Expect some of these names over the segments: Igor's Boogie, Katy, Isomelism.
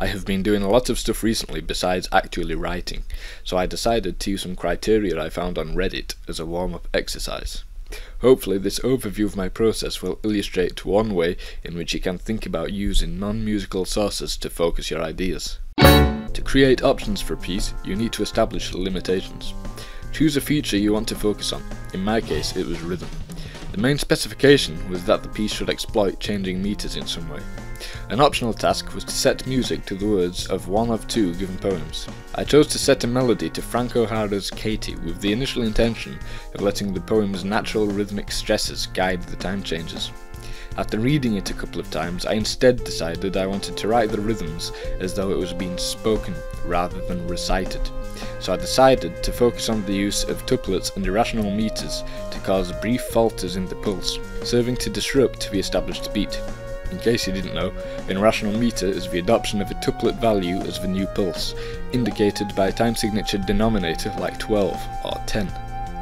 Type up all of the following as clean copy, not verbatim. I have been doing a lot of stuff recently besides actually writing, so I decided to use some criteria I found on Reddit as a warm-up exercise. Hopefully this overview of my process will illustrate one way in which you can think about using non-musical sources to focus your ideas. To create options for a piece, you need to establish the limitations. Choose a feature you want to focus on. In my case, it was rhythm. The main specification was that the piece should exploit changing meters in some way. An optional task was to set music to the words of one of two given poems. I chose to set a melody to Frank O'Hara's Katy with the initial intention of letting the poem's natural rhythmic stresses guide the time changes. After reading it a couple of times, I instead decided I wanted to write the rhythms as though it was being spoken rather than recited. So I decided to focus on the use of tuplets and irrational meters to cause brief falters in the pulse, serving to disrupt the established beat. In case you didn't know, an irrational meter is the adoption of a tuplet value as the new pulse, indicated by a time signature denominator like 12 or 10.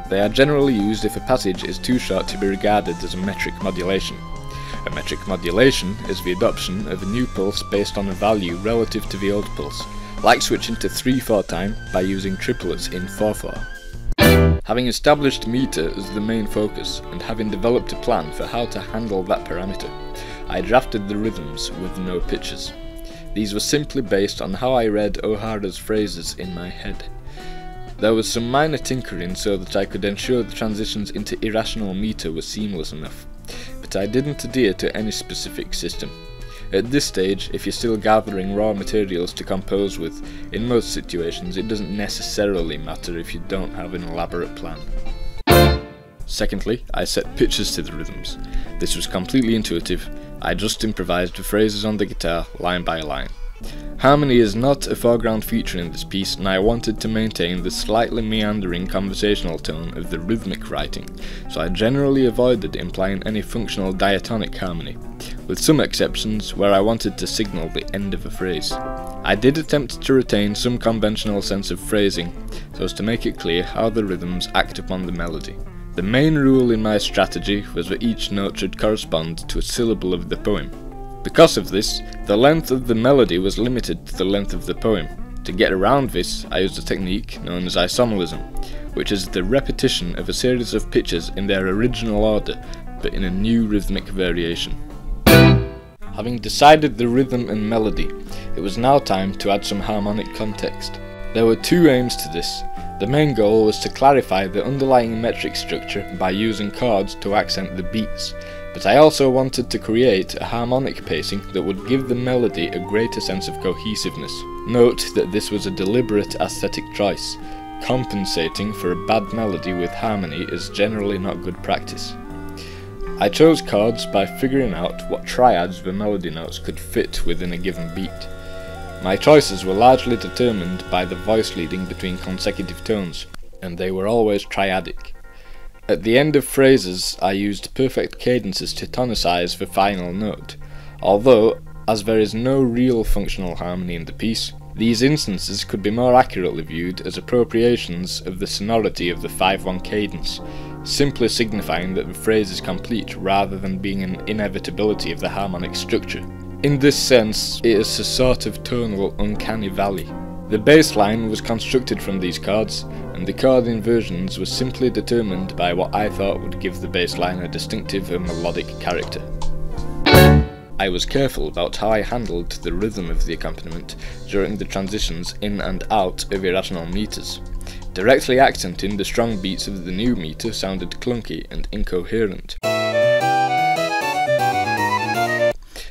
They are generally used if a passage is too short to be regarded as a metric modulation. A metric modulation is the adoption of a new pulse based on a value relative to the old pulse, like switching to 3/4 time by using triplets in 4/4. Having established meter as the main focus, and having developed a plan for how to handle that parameter, I drafted the rhythms with no pitches. These were simply based on how I read O'Hara's phrases in my head. There was some minor tinkering so that I could ensure the transitions into irrational meter were seamless enough, but I didn't adhere to any specific system. At this stage, if you're still gathering raw materials to compose with, in most situations it doesn't necessarily matter if you don't have an elaborate plan. Secondly, I set pitches to the rhythms. This was completely intuitive. I just improvised the phrases on the guitar, line by line. Harmony is not a foreground feature in this piece, and I wanted to maintain the slightly meandering conversational tone of the rhythmic writing, so I generally avoided implying any functional diatonic harmony, with some exceptions where I wanted to signal the end of a phrase. I did attempt to retain some conventional sense of phrasing, so as to make it clear how the rhythms act upon the melody. The main rule in my strategy was that each note should correspond to a syllable of the poem. Because of this, the length of the melody was limited to the length of the poem. To get around this, I used a technique known as isomelism, which is the repetition of a series of pitches in their original order, but in a new rhythmic variation. Having decided the rhythm and melody, it was now time to add some harmonic context. There were two aims to this. The main goal was to clarify the underlying metric structure by using chords to accent the beats, but I also wanted to create a harmonic pacing that would give the melody a greater sense of cohesiveness. Note that this was a deliberate aesthetic choice. Compensating for a bad melody with harmony is generally not good practice. I chose chords by figuring out what triads the melody notes could fit within a given beat. My choices were largely determined by the voice leading between consecutive tones, and they were always triadic. At the end of phrases, I used perfect cadences to tonicize the final note, although, as there is no real functional harmony in the piece, these instances could be more accurately viewed as appropriations of the sonority of the 5/1 cadence, simply signifying that the phrase is complete rather than being an inevitability of the harmonic structure. In this sense, it is a sort of tonal uncanny valley. The bass line was constructed from these chords, and the chord inversions were simply determined by what I thought would give the bass line a distinctive and melodic character. I was careful about how I handled the rhythm of the accompaniment during the transitions in and out of irrational meters. Directly accenting the strong beats of the new meter sounded clunky and incoherent.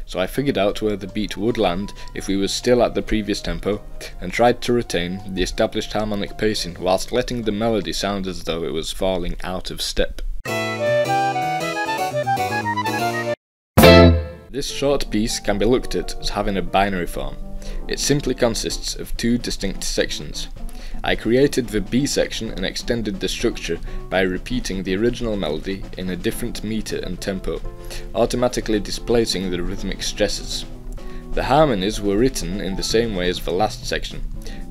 So I figured out where the beat would land if we were still at the previous tempo, and tried to retain the established harmonic pacing whilst letting the melody sound as though it was falling out of step. This short piece can be looked at as having a binary form. It simply consists of two distinct sections. I created the B section and extended the structure by repeating the original melody in a different meter and tempo, automatically displacing the rhythmic stresses. The harmonies were written in the same way as the last section,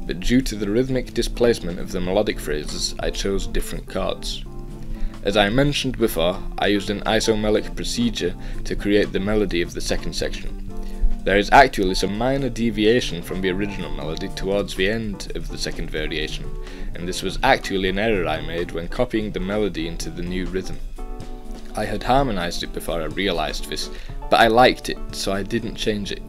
but due to the rhythmic displacement of the melodic phrases, I chose different chords. As I mentioned before, I used an isomelic procedure to create the melody of the second section. There is actually some minor deviation from the original melody towards the end of the second variation, and this was actually an error I made when copying the melody into the new rhythm. I had harmonized it before I realized this, but I liked it, so I didn't change it.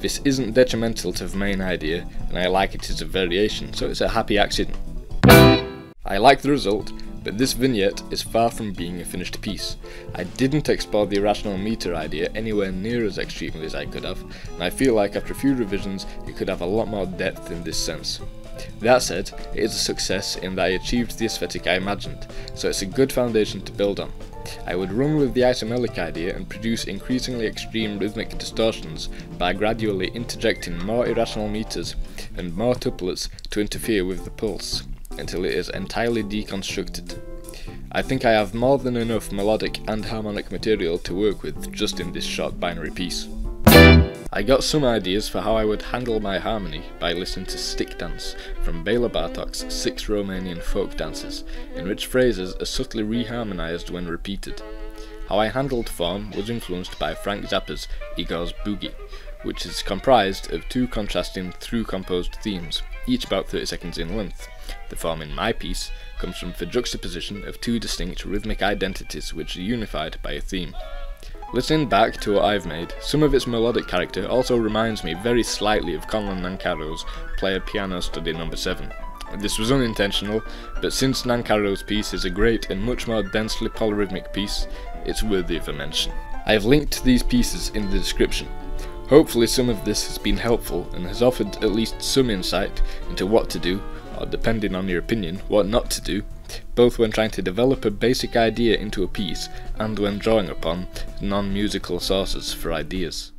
This isn't detrimental to the main idea, and I like it as a variation, so it's a happy accident. I like the result, but this vignette is far from being a finished piece. I didn't explore the irrational meter idea anywhere near as extremely as I could have, and I feel like after a few revisions it could have a lot more depth in this sense. That said, it is a success in that I achieved the aesthetic I imagined, so it's a good foundation to build on. I would run with the isomelic idea and produce increasingly extreme rhythmic distortions by gradually interjecting more irrational meters and more tuplets to interfere with the pulse, until it is entirely deconstructed. I think I have more than enough melodic and harmonic material to work with just in this short binary piece. I got some ideas for how I would handle my harmony by listening to Stick Dance from Bela Bartok's 6 Romanian Folk Dances, in which phrases are subtly reharmonized when repeated. How I handled form was influenced by Frank Zappa's Igor's Boogie, which is comprised of two contrasting through-composed themes, each about 30 seconds in length. The form in my piece comes from the juxtaposition of two distinct rhythmic identities which are unified by a theme. Listening back to what I've made, some of its melodic character also reminds me very slightly of Conlan Nancaro's Play a Piano Study No. 7. This was unintentional, but since Nancaro's piece is a great and much more densely polyrhythmic piece, it's worthy of a mention. I have linked these pieces in the description. Hopefully some of this has been helpful and has offered at least some insight into what to do, or depending on your opinion, what not to do, both when trying to develop a basic idea into a piece and when drawing upon non-musical sources for ideas.